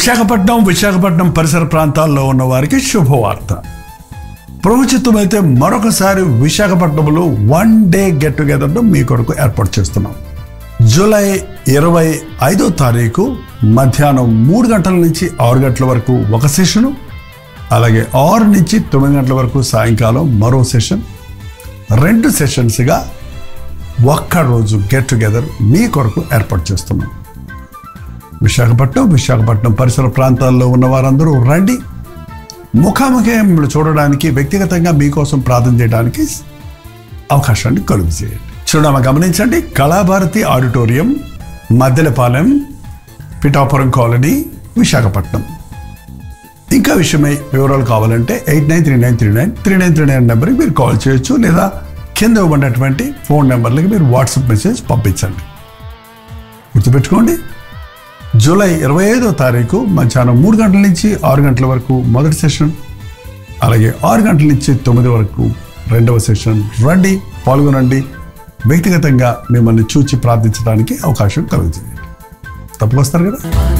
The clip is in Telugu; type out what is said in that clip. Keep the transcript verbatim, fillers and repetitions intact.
విశాఖపట్నం విశాఖపట్నం పరిసర ప్రాంతాల్లో ఉన్న వారికి శుభవార్త. ప్రభుత్వమైతే మరొకసారి విశాఖపట్నంలో వన్ డే గెట్ టుగెదర్ను మీ కొరకు ఏర్పాటు చేస్తున్నాం. జూలై ఇరవై ఐదో తారీఖు మధ్యాహ్నం మూడు గంటల నుంచి ఆరు గంటల వరకు ఒక సెషను, అలాగే ఆరు నుంచి తొమ్మిది గంటల వరకు సాయంకాలం మరో సెషన్, రెండు సెషన్స్గా ఒక్కరోజు గెట్ టుగెదర్ మీ కొరకు ఏర్పాటు చేస్తున్నాం. విశాఖపట్నం విశాఖపట్నం పరిసర ప్రాంతాల్లో ఉన్న వారందరూ రండి. ముఖాముఖి చూడడానికి, వ్యక్తిగతంగా మీకోసం ప్రార్థన చేయడానికి అవకాశాన్ని కలుగు చేయండి. చూడమ గమనించండి, కళాభారతి ఆడిటోరియం, మద్దెలపాలెం, పిఠాపురం కాలనీ, విశాఖపట్నం. ఇంకా విషయమై వివరాలు కావాలంటే eight nine three nine three nine three nine three nine నెంబర్కి మీరు కాల్ చేయొచ్చు, లేదా కింద ఇవ్వబడినటువంటి ఫోన్ నెంబర్లకి మీరు వాట్సాప్ మెసేజ్ పంపించండి. గుర్తుపెట్టుకోండి, జూలై ఇరవై ఐదో తారీఖు మధ్యాహ్నం మూడు గంటల నుంచి ఆరు గంటల వరకు మొదటి సెషన్, అలాగే ఆరు గంటల నుంచి తొమ్మిది వరకు రెండవ సెషన్. రండి, పాల్గొనండి. వ్యక్తిగతంగా మిమ్మల్ని చూచి ప్రార్థించడానికి అవకాశం కలుగుతుంది. తప్పకొస్తారు కదా.